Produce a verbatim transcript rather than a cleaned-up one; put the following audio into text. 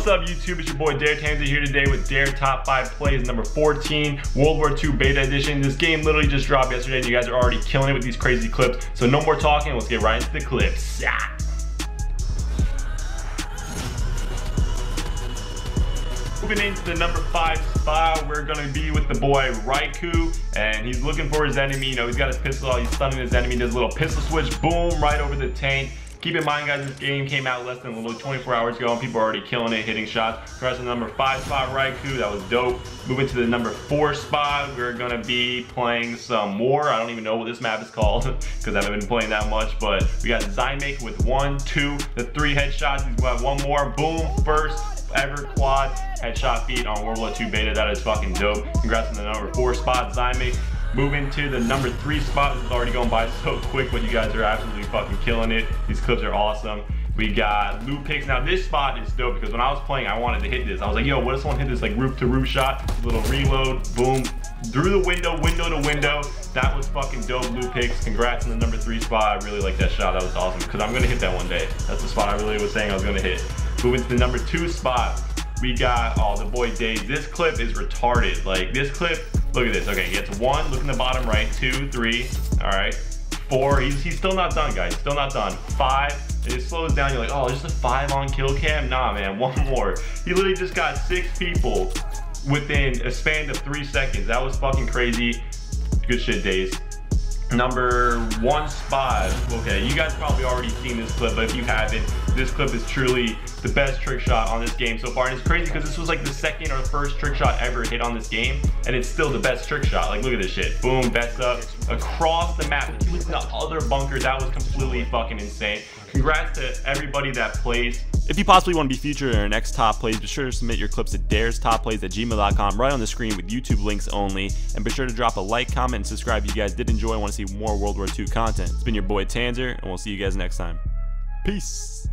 What's up, YouTube? It's your boy Dare Tanzer here today with Dare Top five Plays number fourteen, World War two Beta Edition. This game literally just dropped yesterday and you guys are already killing it with these crazy clips. So no more talking, let's get right into the clips. Yeah. Moving into the number five spot, we're gonna be with the boy Raikou, and he's looking for his enemy. You know, he's got his pistol out, he's stunning his enemy, does a little pistol switch, boom, right over the tank. Keep in mind, guys, this game came out less than a little twenty-four hours ago, and people are already killing it, hitting shots. Congrats on the number five spot, Raikou. That was dope. Moving to the number four spot, we're gonna be playing some more. I don't even know what this map is called because I haven't been playing that much. But we got Zymic with one, two, the three headshots. He's got one more. Boom! First ever quad headshot feat on World War two Beta. That is fucking dope. Congrats on the number four spot, Zymic. Moving to the number three spot. This is already going by so quick, but you guys are absolutely fucking killing it. These clips are awesome. We got Lupicz. Now this spot is dope because when I was playing, I wanted to hit this. I was like, yo, what if someone hit this like roof to roof shot? Little reload, boom, through the window, window to window. That was fucking dope, Lupicz. Congrats on the number three spot. I really like that shot. That was awesome because I'm gonna hit that one day. That's the spot I really was saying I was gonna hit. Moving to the number two spot. We got, oh, the boy Dave. This clip is retarded. Like this clip, look at this. Okay, he gets one, look in the bottom right, two, three, all right, four. He's, he's still not done, guys, still not done. Five, and it slows down. You're like, oh, just a five on kill cam? Nah, man, one more. He literally just got six people within a span of three seconds. That was fucking crazy. Good shit, Dave. Number one spot. Okay, you guys probably already seen this clip, but if you haven't, this clip is truly the best trick shot on this game so far. And it's crazy because this was like the second or first trick shot ever hit on this game, and it's still the best trick shot. Like, look at this shit. Boom, best up across the map. If you look at the other bunker, that was completely fucking insane. Congrats to everybody that plays. If you possibly want to be featured in our next Top Plays, be sure to submit your clips to dares top plays at gmail dot com right on the screen with YouTube links only. And be sure to drop a like, comment, and subscribe if you guys did enjoy and want to see more World War two content. It's been your boy Tanzer, and we'll see you guys next time. Peace.